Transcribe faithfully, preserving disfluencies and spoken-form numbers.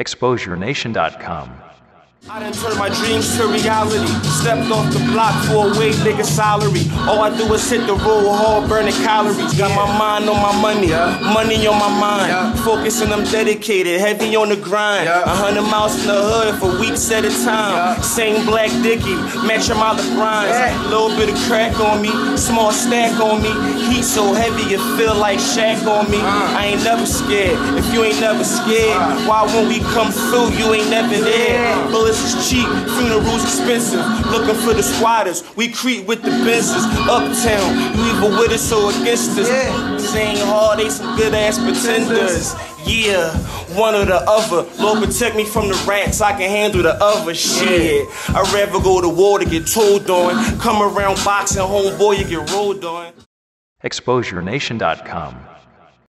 Exposure Nation dot com. I done turned my dreams to reality. Stepped off the block for a wage nigga salary. All I do is hit the road hard, burning calories. Got my mind on my money, money on my mind. Focusing, I'm dedicated, heavy on the grind. A hundred miles in the hood for weeks at a time. Same black Dickie, matching my LeBron's. Little bit of crack on me, small stack on me. Heat so heavy it feel like Shaq on me. I ain't never scared. If you ain't never scared, why when we come through you ain't never there? Bullets is cheap, funerals expensive. Looking for the squatters, we creep with the business. Uptown, you either with us or against us. Yeah. Ain't hard, they some good ass pretenders. Yeah, one or the other. Lord protect me from the rats, I can handle the other shit. Yeah. I'd rather go to war to get told on. Come around boxing, homeboy, you get rolled on. Exposure Nation dot com.